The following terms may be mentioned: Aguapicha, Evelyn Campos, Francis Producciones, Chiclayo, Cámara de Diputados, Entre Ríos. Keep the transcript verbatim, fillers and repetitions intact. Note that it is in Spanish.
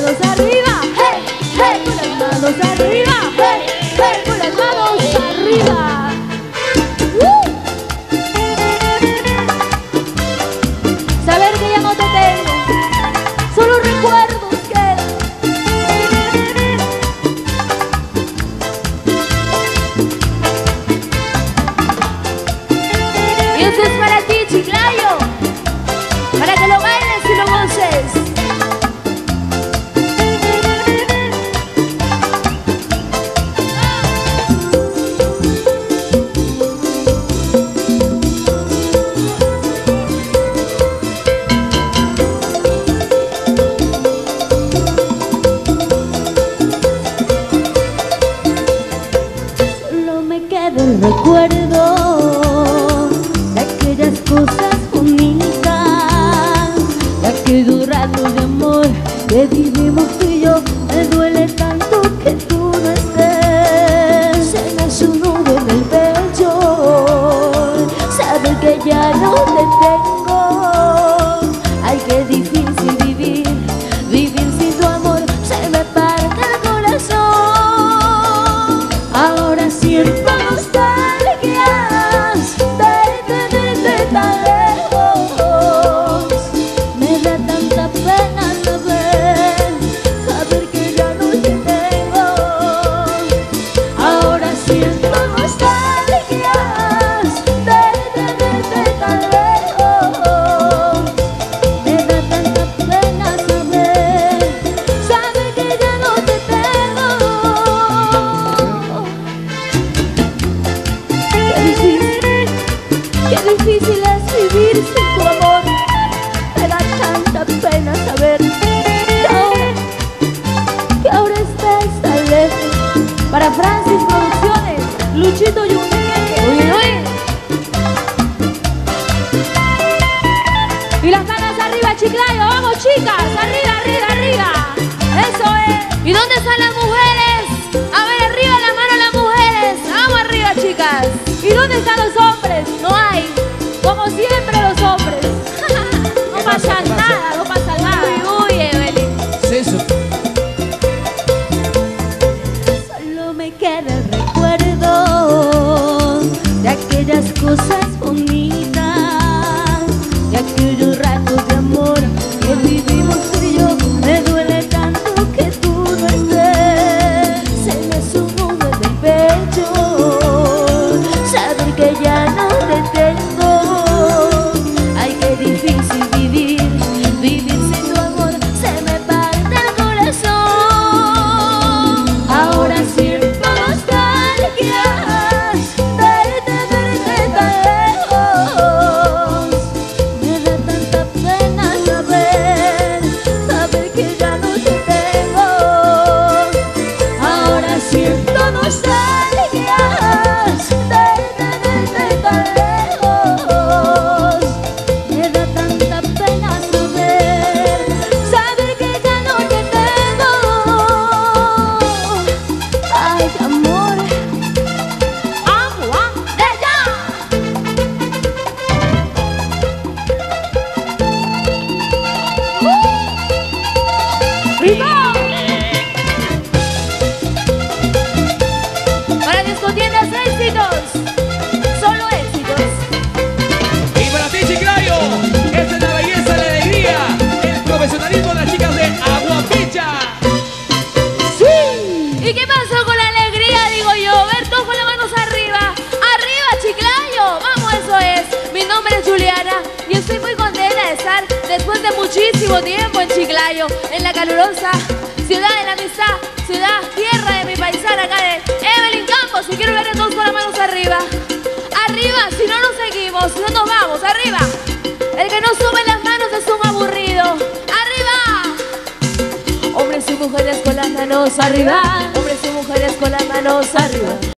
Manos arriba, hey, hey, con las manos arriba, hey, hey, con las manos arriba. Uh. Saber que ya no te tengo, solo recuerdos quedan. Y esto es para ti, Chiclayo, para que lo bailes y lo goces. El recuerdo de aquellas cosas bonitas, de aquellos ratos de amor que vivimos tú y yo. Me duele tanto que tú no estés. Se me hace un nudo en el pecho saber que ya no te tengo. Ay, qué difícil vivir, vivir sin tu amor. Se me parte el corazón. Ahora siento para Francis Producciones, Luchito y un uy, uy. Y las manos arriba, Chiclayo, vamos chicas, arriba, arriba, arriba. Eso es. ¿Y dónde están las mujeres? A ver, arriba la mano las mujeres. Vamos arriba, chicas. ¿Y dónde están los hombres? No hay. Como siempre los hombres. No pasa nada, no pasa nada. Uy, uy, Evelyn. Sí, sí. Cosas bonitas, de aquellos ratos de amor que vivimos tú y yo. Me duele tanto que tú no estés. Se me subo en el pecho saber que ya no te tengo. Ay, qué difícil vivir, vivir sin tu amor. Se me parte el corazón. Ahora siento nostalgia. Para tus tiendas éxitos, solo éxitos. Y para ti, Chiclayo, esta es la belleza, la alegría, el profesionalismo de las chicas de Aguapicha. Sí. ¿Y qué pasó con la alegría? Digo yo, ver todos con las manos arriba. Arriba, Chiclayo. Vamos, eso es. Mi nombre es Juliana y estoy muy contenta de estar después de muchísimo tiempo en Chiclayo, en la calurosa ciudad de la amistad, ciudad, tierra de mi paisana acá de Evelyn Campos. Y quiero ver a todos con las manos arriba. Arriba, si no nos seguimos, no nos vamos, arriba. El que no sube las manos es un aburrido. ¡Arriba! Hombres y mujeres con las manos arriba. Hombres y mujeres con las manos arriba.